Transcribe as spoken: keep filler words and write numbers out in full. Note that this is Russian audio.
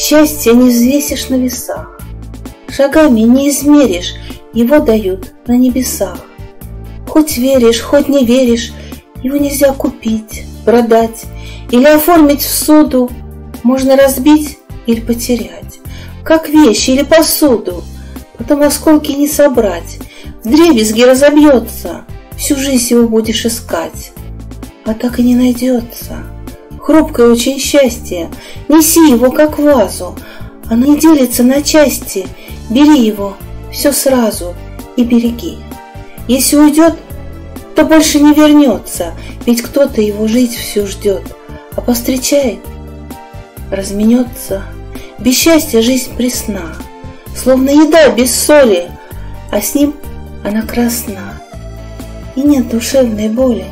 Счастье не взвесишь на весах, шагами не измеришь, его дают на небесах. Хоть веришь, хоть не веришь, его нельзя купить, продать или оформить в суду. Можно разбить или потерять, как вещь или посуду. Потом осколки не собрать, вдребезги разобьется, всю жизнь его будешь искать. А так и не найдется. Хрупкое очень счастье, неси его как вазу. Оно не делится на части, бери его все сразу и береги. Если уйдет, то больше не вернется, ведь кто-то его жить всю ждет, а повстречает, разменется. Без счастья жизнь пресна, словно еда без соли, а с ним она красна, и нет душевной боли.